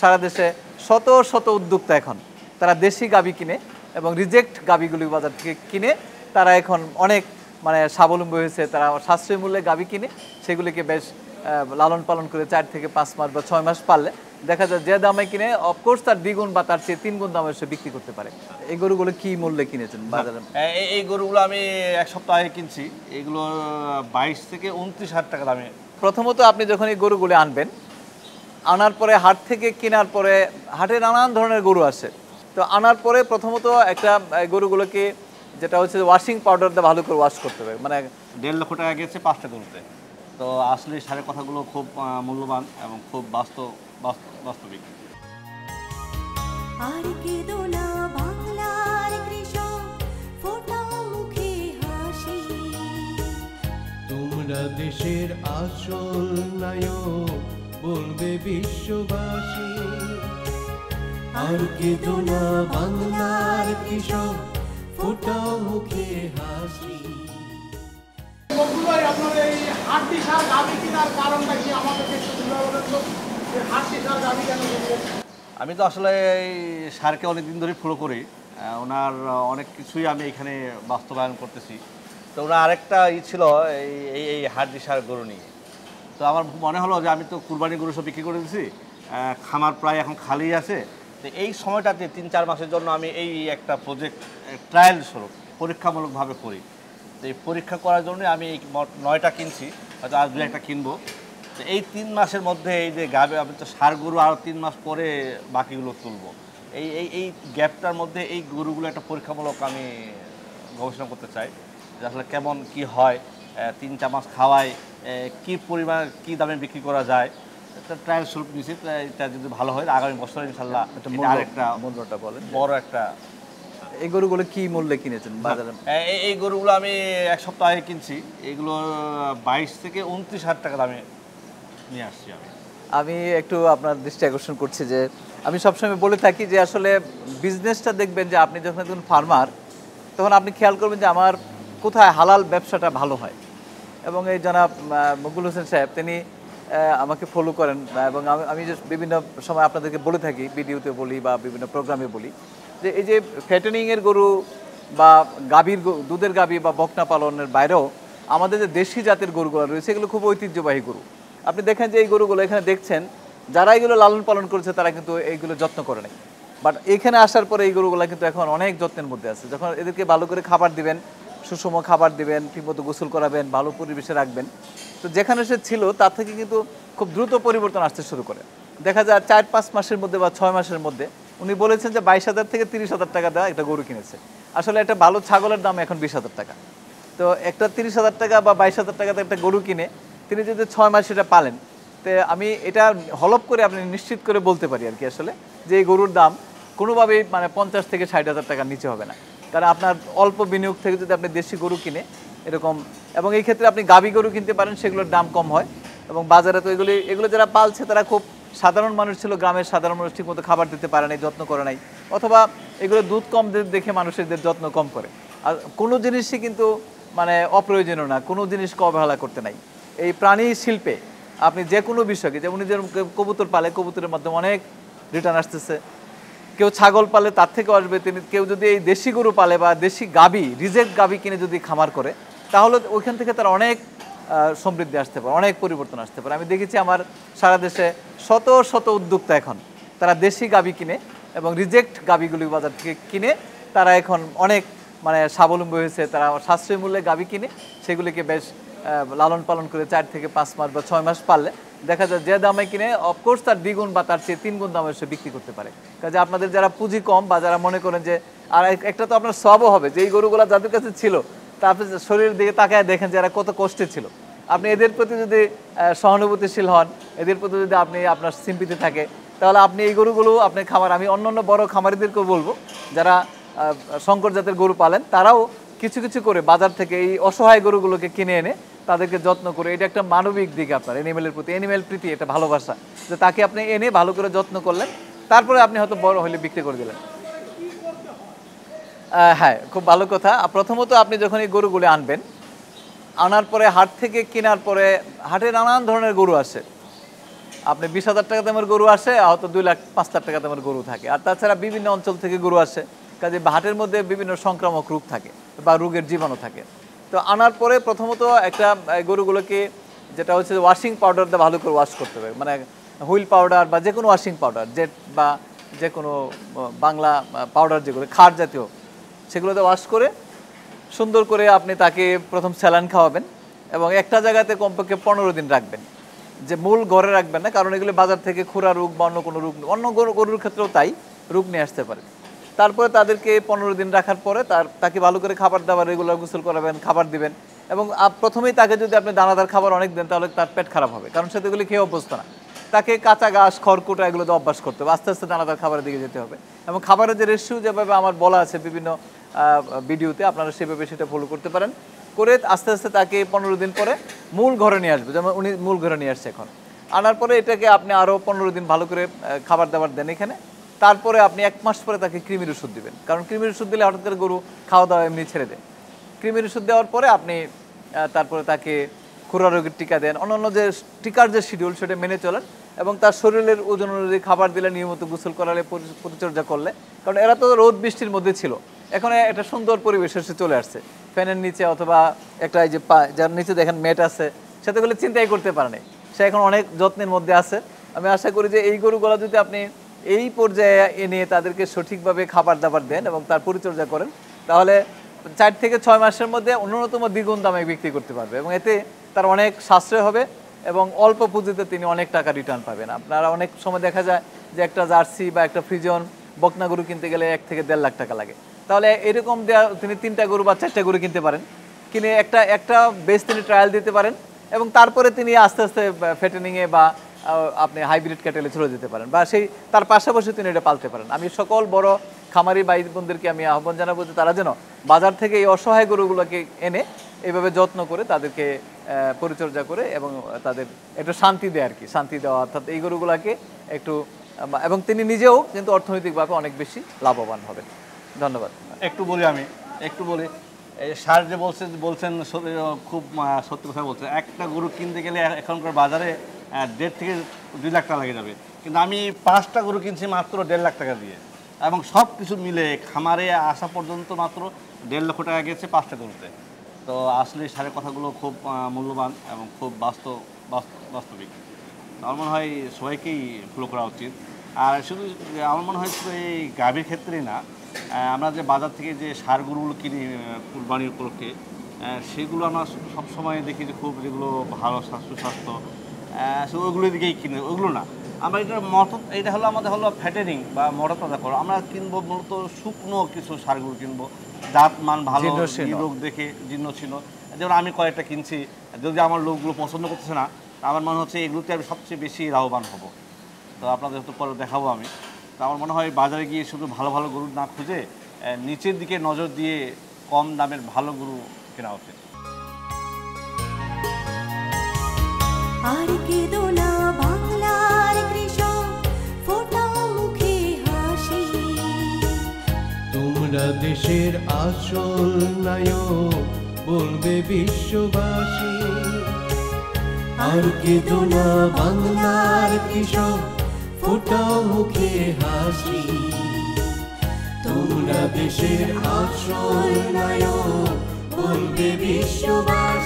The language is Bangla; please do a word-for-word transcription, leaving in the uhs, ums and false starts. सारा देशे शत शत उद्योक्ता एखन तारा देशी गाबी किने एबं रिजेक्ट गाबीगुली बाजार थेके किने तारा एखन अनेक माने स्वाबलम्बी हयेछे। तारा साश्रय मूल्ये गाबी किने सेगुलिके बेश लालन पालन करे चार थेके पाँच मास बा छय मास पारले देखा जाय जे दामे किने अफकोर्स तार द्विगुण बा तार चेये तीन गुण दामे से बिक्री करते पारे। एई गरुगुलो कि मूल्ये किनेछेन बाजारे? एई गरुगुलो आमि एक सप्ताह आगे किनछि। एगुलो बाईश थेके उनत्रिश हाजार टाका दामे। प्रथमत आपनि जखन एई गरुगुलो आनबेन आनार पर हाट थेके केनार परे हाटे नानान धरनेर गरु आसे तो आनार परे प्रथमत एकटा गरुगुलोके जेटा होच्छे वाशिंग पाउडार दिये भालो करे वाश करते होबे। माने देढ़ लाख टाका गेছে पाँचटा गरुते। तो आसले सारे कथागुलो खूब मूल्यवान एबं खूब वास्तव वास्तविक। आर के दोना बांग्लार कृषक फोटाओ मुखे हासि तुमरा देशेर आसल नायक बोलबे विश्ववासी। आर के दोना बांग्लार कृषक फोटाओ मुखे हासि। বন্ধুরা আপনারা এই হাটটি সার গাবি কেনার কারণটা কি আমাদেরকে একটু বুঝিয়ে বলেন তো? এই হাটটি সার গাবি কেন কিনেন? আমি তো আসলে এই সারকে অনেক দিন ধরে ফলো করি। ওনার অনেক কিছুই আমি এখানে বাস্তবায়ন করতেছি। তো ওনার আরেকটা ই ছিল এই এই হাটটি সার গরু নিয়ে। तो आमार मने हलो जो कुरबानी गरु सब बिक्री कर दीची खामार प्राय एखन खाली आछे। तो एई समयटाते तीन चार मासेर जन्य आमि एई एकटा प्रोजेक्ट ट्रायल स्वरूप परीक्षामूलक भावे करी। तो एई परीक्षा करार जन्य आमि नयटा किनछि हयतो आज दुई एकटा किनबो। तो एई तीन मासेर मध्ये एई जे गाबे आमि तो सार गरु आर तीन मास परे बाकिगुलो तुलबो। एई एई एई ग्यापटार मध्ये एई गरुगुलो एकटा परीक्षामूलक आमि गवेषणा करते चाइ जे आसले केमन कि हय तीन चार मास खावाय কি পরিমাণ কি দামে বিক্রি করা যায়। এটা ট্রায়াল স্বরূপ নিছি। এটা যদি ভালো হয় আগামী বছর ইনশাআল্লাহ আরেকটা মূল্যটা বলেন বড় একটা। এই গরুগুলো কি মূল্যে কিনেছেন বাজারে? এই গরুগুলো আমি এক সপ্তাহ আগে কিনছি। এগুলো বাইশ থেকে উনত্রিশ হাজার টাকা দামে নিয়ে আসছি। আমি আমি একটু আপনার দৃষ্টি আকর্ষণ করছি যে আমি সবসময় বলে থাকি যে আসলে বিজনেসটা দেখবেন যে আপনি যখন একজন ফার্মার তখন আপনি খেয়াল করবেন যে আমার কোথায় হালাল ব্যবসাটা ভালো হয়। এবং এই জনাব মকবুল হোসেন সাহেব তিনি আমাকে ফলো করেন এবং আমি যে বিভিন্ন সময় আপনাদেরকে বলে থাকি ভিডিওতে বলি বা বিভিন্ন প্রোগ্রামে বলি যে এই যে ফ্যাটেনিংয়ের গরু বা গাভীর দুধের গাভী বা বকনা পালনের বাইরেও আমাদের যে দেশি জাতের গরুগুলো রয়েছে এগুলো খুব ঐতিহ্যবাহী গরু। আপনি দেখেন যে এই গরুগুলো এখানে দেখছেন যারা এগুলো লালন পালন করেছে তারা কিন্তু এইগুলো যত্ন করে নেয়। বাট এখানে আসার পরে এই গরুগুলো কিন্তু এখন অনেক যত্নের মধ্যে আছে। যখন এদেরকে ভালো করে খাবার দিবেন সুষম খাবার দেবেন ঠিকমতো গোসল করাবেন ভালো পরিবেশে রাখবেন তো যেখানে সে ছিল তার থেকে কিন্তু খুব দ্রুত পরিবর্তন আসতে শুরু করে। দেখা যায় চার পাঁচ মাসের মধ্যে বা ছয় মাসের মধ্যে উনি বলেছেন যে বাইশ হাজার থেকে তিরিশ হাজার টাকা দেওয়া একটা গরু কিনেছে। আসলে একটা ভালো ছাগলের দাম এখন বিশ হাজার টাকা। তো একটা তিরিশ হাজার টাকা বা বাইশ হাজার টাকাতে একটা গরু কিনে তিনি যদি ছয় মাস সেটা পালেন তো আমি এটা হলপ করে আপনি নিশ্চিত করে বলতে পারি আর কি আসলে যে এই গরুর দাম কোনোভাবেই মানে পঞ্চাশ থেকে ষাট হাজার টাকার নিচে হবে না। কারণ আপনার অল্প বিনিয়োগ থেকে যদি আপনি দেশি গরু কিনে এরকম এবং এই ক্ষেত্রে আপনি গাভী গরু কিনতে পারেন সেগুলোর দাম কম হয় এবং বাজারে তো এগুলি এগুলো যারা পালছে তারা খুব সাধারণ মানুষ ছিল গ্রামের সাধারণ মানুষ ঠিকমতো খাবার দিতে পারে নাই যত্ন করে নাই অথবা এগুলো দুধ কম দেখে মানুষদের যত্ন কম করে। আর কোনো জিনিসই কিন্তু মানে অপ্রয়োজনীয় না, কোনো জিনিসকে অবহেলা করতে নাই। এই প্রাণী শিল্পে আপনি যে কোনো বিষয়কে যেমন যেরকম কবুতর পালে কবুতরের মাধ্যমে অনেক রিটার্ন আসতেছে, কেউ ছাগল পালে তার থেকেও আসবে। তিনি কেউ যদি এই দেশি গরু পালে বা দেশি গাভী রিজেক্ট গাভী কিনে যদি খামার করে তাহলে ওইখান থেকে তার অনেক সমৃদ্ধি আসতে পারে, অনেক পরিবর্তন আসতে পারে। আমি দেখেছি আমার সারা দেশে শত শত উদ্যোক্তা এখন তারা দেশি গাভী কিনে এবং রিজেক্ট গাভীগুলি বাজার থেকে কিনে তারা এখন অনেক মানে স্বাবলম্বী হয়েছে। তারা সাশ্রয় মূল্যে গাভী কিনে সেগুলিকে বেশ লালন পালন করে চার থেকে পাঁচ মাস বা ছয় মাস পারলে দেখা যায় যে দামে কিনে অফকোর্স তার দ্বিগুণ বা তার চেয়ে তিন গুণ দামে সে বিক্রি করতে পারে। কাজে আপনাদের যারা পুঁজি কম বা যারা মনে করেন যে আর একটা তো আপনার সবও হবে যে এই গরুগুলো যাদের কাছে ছিল তারপরে শরীরের দিকে তাকায় দেখেন যে এরা কত কষ্টে ছিল। আপনি এদের প্রতি যদি সহানুভূতিশীল হন, এদের প্রতি যদি আপনি আপনার সিম্পিতে থাকে তাহলে আপনি এই গরুগুলো আপনি খামার আমি অন্য অন্য বড়ো খামারিদেরকেও বলবো যারা সংকর জাতের গরু পালেন তারাও কিছু কিছু করে বাজার থেকে এই অসহায় গরুগুলোকে কিনে এনে তাদেরকে যত্ন করে। এটা একটা মানবিক দিক আপনার এনিমেলের প্রতি, এনিমেল প্রীতি এটা ভালোবাসা যে তাকে আপনি এনে ভালো করে যত্ন করলেন তারপরে আপনি হয়তো বড় হলে বিক্রি করে দিলেন। হ্যাঁ, খুব ভালো কথা। প্রথমত আপনি যখন এই গরুগুলো আনবেন আনার পরে হাট থেকে কেনার পরে হাটে নানান ধরনের গরু আসে आपने बीस हज़ार टाका दामेर গরু আসে হয়তো দুই লাখ পাঁচ লাখ টাকা দামের গরু থাকে। আর তাছাড়া বিভিন্ন অঞ্চল থেকে গরু আসে, কাজে হাটের মধ্যে বিভিন্ন সংক্রামক রোগ থাকে বা রোগের জীবাণু থাকে। তো আনার পরে প্রথমত একটা গরুগুলোকে যেটা হচ্ছে ওয়াশিং পাউডার দিয়ে ভালো করে ওয়াশ করতে হবে, মানে হুইল পাউডার বা যে কোনো ওয়াশিং পাউডার জেট বা যে কোনো বাংলা পাউডার যেগুলো খার জাতীয় সেগুলোতে ওয়াশ করে সুন্দর করে আপনি তাকে প্রথম স্যালান খাওয়াবেন এবং একটা জায়গাতে কমপক্ষে পনেরো দিন রাখবেন, যে মূল ঘরে রাখবেন না, কারণ এগুলো বাজার থেকে খুরা রোগ বা অন্য কোনো রোগ অন্য গরুর ক্ষেত্রেও তাই রোগ নিয়ে আসতে পারে। তারপরে তাদেরকে পনেরো দিন রাখার পরে তার তাকে ভালো করে খাবার দাবার রেগুলার গোসল করাবেন, খাবার দিবেন এবং প্রথমেই তাকে যদি আপনি দানাদার খাবার অনেক দেন তাহলে তার পেট খারাপ হবে, কারণ সেগুলি খেয়ে অভ্যস্ত না। তাকে কাঁচা ঘাস খড়কুটা এগুলো তো অভ্যাস করতে হবে, আস্তে আস্তে দানাদার খাবারের দিকে যেতে হবে এবং খাবারের যে রেশিও যেভাবে আমার বলা আছে বিভিন্ন ভিডিওতে আপনারা সেভাবে সেটা ফলো করতে পারেন। করে আস্তে আস্তে তাকে পনেরো দিন পরে মূল ঘরে নিয়ে আসবে, যেমন উনি মূল ঘরে নিয়ে আসছে এখন। আনার পরে এটাকে আপনি আরও পনেরো দিন ভালো করে খাবার দাবার দেন এখানে। তারপরে আপনি এক মাস পরে তাকে কৃমির ওষুধ দেবেন, কারণ কৃমির ওষুধ দিলে হঠাৎ করে গরু খাওয়া দাওয়া এমনি ছেড়ে দেয়। কৃমির ওষুধ দেওয়ার পরে আপনি তারপরে তাকে খুরা রোগের টিকা দেন, অন্যান্য যে টিকার যে শিডিউল সেটা মেনে চলেন এবং তার শরীরের ওজন অনুযায়ী খাবার দিলে, নিয়মিত গোসল করালে, পরিচর্যা করলে, কারণ এরা তো রোদ বৃষ্টির মধ্যে ছিল, এখন একটা সুন্দর পরিবেশ এসে চলে আসছে ফ্যানের নিচে অথবা একটা এই যে পা যার নিচে দেখেন মেট আছে, সেটা গেলে চিন্তাই করতে পারে নাই, সে এখন অনেক যত্নের মধ্যে আছে। আমি আশা করি যে এই গরুগুলো যদি আপনি এই পর্যায়ে এনে তাদেরকে সঠিকভাবে খাবার দাবার দেন এবং তার পরিচর্যা করেন তাহলে চার থেকে ছয় মাসের মধ্যে অন্যতম দ্বিগুণ দামে বিক্রি করতে পারবে এবং এতে তার অনেক সাশ্রয় হবে এবং অল্প পুঁজিতে তিনি অনেক টাকা রিটার্ন পাবেন। আপনারা অনেক সময় দেখা যায় যে একটা জার্সি বা একটা ফ্রিজন বকনা গরু কিনতে গেলে এক থেকে দেড় লাখ টাকা লাগে, তাহলে এরকম দেওয়া তিনি তিনটা গরু বা চারটা গরু কিনতে পারেন, কিনে একটা একটা বেশ তিনি ট্রায়াল দিতে পারেন এবং তারপরে তিনি আস্তে আস্তে ফেটেনিংয়ে বা আপনি হাইব্রিড ক্যাটেলে চলে যেতে পারেন বা সেই তার পাশাপাশি তিনি এটা পালতে পারেন। আমি সকল বড় খামারি ভাই বোনদেরকে আমি আহ্বান জানাবো যে তারা যেন বাজার থেকে এই অসহায় গরুগুলোকে এনে এভাবে যত্ন করে তাদেরকে পরিচর্যা করে এবং তাদের একটু শান্তি দেয় আর কি, শান্তি দেওয়া অর্থাৎ এই গরুগুলোকে একটু, এবং তিনি নিজেও কিন্তু অর্থনৈতিকভাবে অনেক বেশি লাভবান হবেন। ধন্যবাদ। একটু বলি আমি একটু বলি সার যে বলছে বলছেন খুব সত্যি কথা বলছেন, একটা গরু কিনতে গেলে এখনকার বাজারে দেড় থেকে দুই লাখ টাকা লেগে যাবে, কিন্তু আমি পাঁচটা গরু কিনছি মাত্র দেড় লাখ টাকা দিয়ে এবং সব কিছু মিলে খামারে আসা পর্যন্ত মাত্র দেড় লক্ষ টাকা গেছে পাঁচটা গরুতে। তো আসলে সারের কথাগুলো খুব মূল্যবান এবং খুব বাস্তব বাস্তবিক। আমার মনে হয় সবাইকেই ফলো করা উচিত। আর শুধু আমার মনে হয় শুধু এই গাভীর ক্ষেত্রেই না, আমরা যে বাজার থেকে যে সার গরুগুলো কিনি কুরবানির উপলক্ষে সেগুলো আমরা সবসময় দেখি যে খুব যেগুলো ভালো স্বাস্থ্য স্বাস্থ্য সে ওগুলোর দিকেই কিনে, ওগুলো না আমরা এটা মত এটা হলো আমাদের হলো ফ্যাটেনিং বা মরা তাজা করো। আমরা কিনবো মূলত শুকনো কিছু সার গরু কিনবো, জাত মান ভালো রোগ দেখে জীর্ণ ছিল। যেমন আমি কয়েকটা কিনছি, যদি আমার লোকগুলো পছন্দ করতেছে না আমার মনে হচ্ছে এগুলোতে আমি সবচেয়ে বেশি লাভবান হব। তো আপনাদের তো পরে দেখাবো আমি। তো আমার মনে হয় বাজারে গিয়ে শুধু ভালো ভালো গরু না খুঁজে নিচের দিকে নজর দিয়ে কম দামের ভালো গরু কেনা উচিত। আর কি দোলা বাংলার কৃষক ফোটাও মুখে হাসি, তোমরা দেশের আসল নায়ক বলবে বিশ্ববাসী। আর কি দোলা বাংলার কৃষক ফোটাও মুখে হাসি, তোমরা দেশের আসল নায়ক বলবে বিশ্ববাসী।